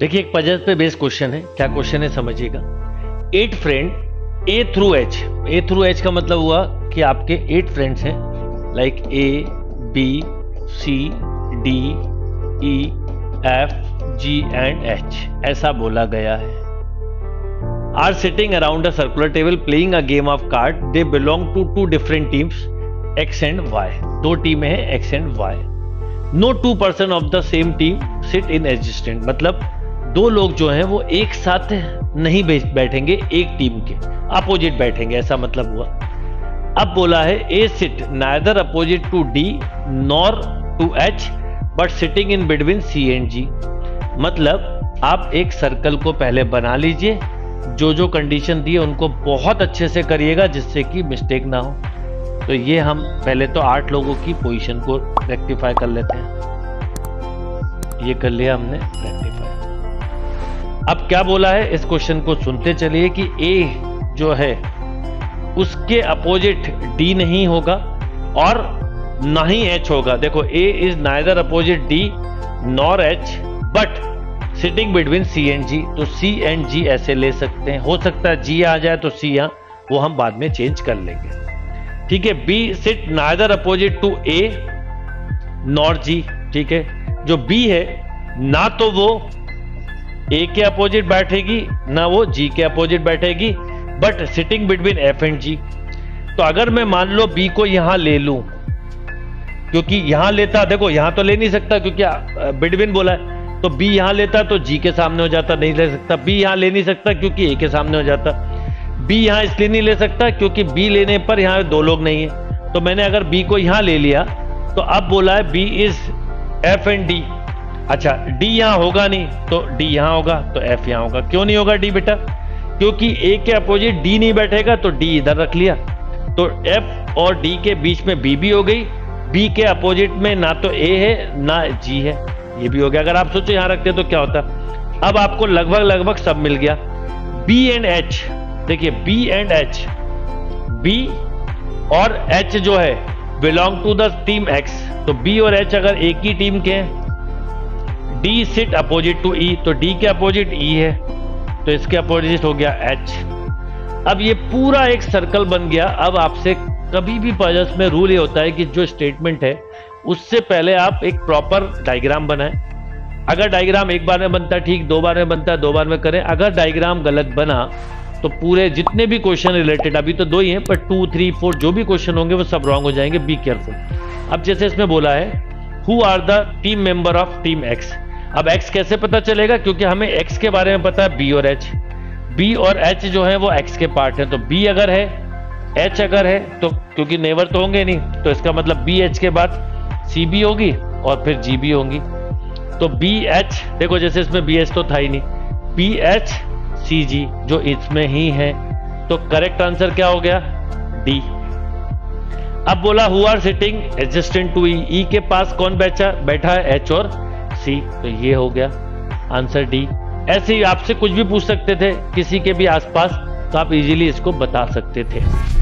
देखिए एक पजल पे बेस्ड क्वेश्चन है। क्या क्वेश्चन है समझिएगा। 8 फ्रेंड A through H का मतलब हुआ कि आपके 8 फ्रेंड्स हैं, like A B C D E F G and H ऐसा बोला गया है। Are sitting around a circular table playing a game of card. They belong to two different teams X and Y. दो टीमें हैं X and Y. No two person of the same team sit in adjacent. मतलब दो लोग जो हैं वो एक साथ नहीं बैठेंगे एक टीम के, अपोजिट बैठेंगे ऐसा मतलब हुआ। अब बोला है A sit neither opposite to D nor to H but sitting in between C and G. मतलब आप एक सर्कल को पहले बना लीजिए, जो कंडीशन दी है उनको बहुत अच्छे से करिएगा जिससे कि मिस्टेक ना हो। तो ये हम पहले तो 8 लोगों की पोजीशन को रेक्टिफाई कर लेते हैं। ये कर लिया हमने रेक्टिफाई। अब क्या बोला है इस क्वेश्चन को सुनते चलिए कि A जो है उसके अपोजिट D नहीं होगा और ना ही H होगा। देखो A is neither opposite D nor H but sitting between C and G, तो सी एंड जी ऐसे ले सकते हैं। हो सकता है जी आ जाए तो सी यहाँ, वो हम बाद में चेंज कर लेंगे, ठीक है। B sit neither opposite to A nor G, ठीक है। जो बी है ना तो वो ए के अपोजिट बैठेगी ना वो जी के अपोजिट बैठेगी but sitting between F and G. तो अगर मैं मान लो बी को यहां ले लूं, क्योंकि यहां लेता, देखो यहां तो ले नहीं सकता क्योंकि बिटवीन बोला है, तो B यहां लेता तो G के सामने हो जाता, नहीं ले सकता। B यहां ले नहीं सकता क्योंकि A के सामने हो जाता। B यहां इसलिए नहीं ले सकता क्योंकि B लेने पर यहां दो लोग नहीं है। तो मैंने अगर B को यहां ले लिया तो अब बोला है B is F and D। अच्छा D यहां होगा नहीं तो D यहां होगा तो F यहां होगा। क्यों नहीं होगा D बेटा? क्योंकि A के अपोजिट D नहीं बैठेगा तो D इधर रख लिया, तो F और D के बीच में B भी हो गई। B के अपोजिट में ना तो A है ना G है, ये भी हो गया। अगर आप सोचो यहां रखते तो क्या होता। अब आपको लगभग सब मिल गया। B एंड H, देखिए B एंड H, B और H जो है belong to the team X, तो B और H अगर एक ही टीम के हैं। D sit opposite to E, तो D के अपोजिट E है तो इसके अपोजिट हो गया H। अब ये पूरा एक सर्कल बन गया। अब आपसे कभी भी पजल्स में रूल ये होता है कि जो स्टेटमेंट है उससे पहले आप एक प्रॉपर डायग्राम बनाएं। अगर डायग्राम एक बार में बनता ठीक, दो बार में बनता दो बार में करें। अगर डायग्राम गलत बना तो पूरे जितने भी क्वेश्चन रिलेटेड, अभी तो दो ही हैं पर 2, 3, 4 जो भी क्वेश्चन होंगे वो सब रॉन्ग हो जाएंगे। Be careful. अब जैसे इसमें बोला है who are the team member of team X. अब एक्स कैसे पता चलेगा? क्योंकि हमें एक्स के बारे में पता है बी और एच। बी और एच जो है वो एक्स के पार्ट है, तो बी अगर है एच अगर है तो, क्योंकि नेवर तो होंगे नहीं, तो इसका मतलब बी एच के बाद सी भी होगी और फिर जी भी होंगी। तो बी एच, देखो जैसे इसमें बी एच तो था ही नहीं, बी एच सी जी जो इसमें ही है, तो करेक्ट आंसर क्या हो गया? डी। अब बोला who are sitting adjacent to E के पास कौन बैठा है? एच और सी, तो ये हो गया आंसर डी। ऐसे ही आपसे कुछ भी पूछ सकते थे किसी के भी आसपास, तो आप इजीली इसको बता सकते थे।